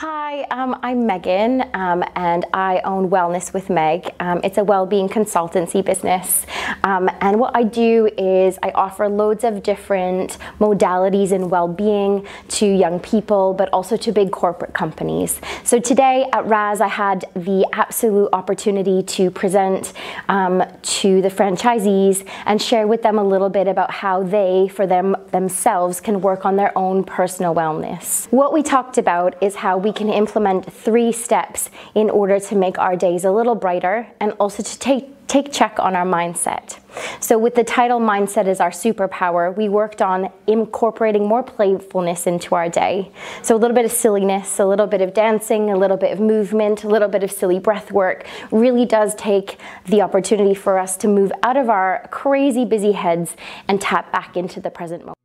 Hi, I'm Megan and I own Wellness with Meg. It's a well-being consultancy business and what I do is I offer loads of different modalities in well-being to young people but also to big corporate companies. So today at Raz I had the absolute opportunity to present to the franchisees and share with them a little bit about how they, themselves, can work on their own personal wellness. What we talked about is how we can implement 3 steps in order to make our days a little brighter and also to take check on our mindset. So with the title Mindset is Our Superpower, we worked on incorporating more playfulness into our day. So a little bit of silliness, a little bit of dancing, a little bit of movement, a little bit of silly breath work really does take the opportunity for us to move out of our crazy busy heads and tap back into the present moment.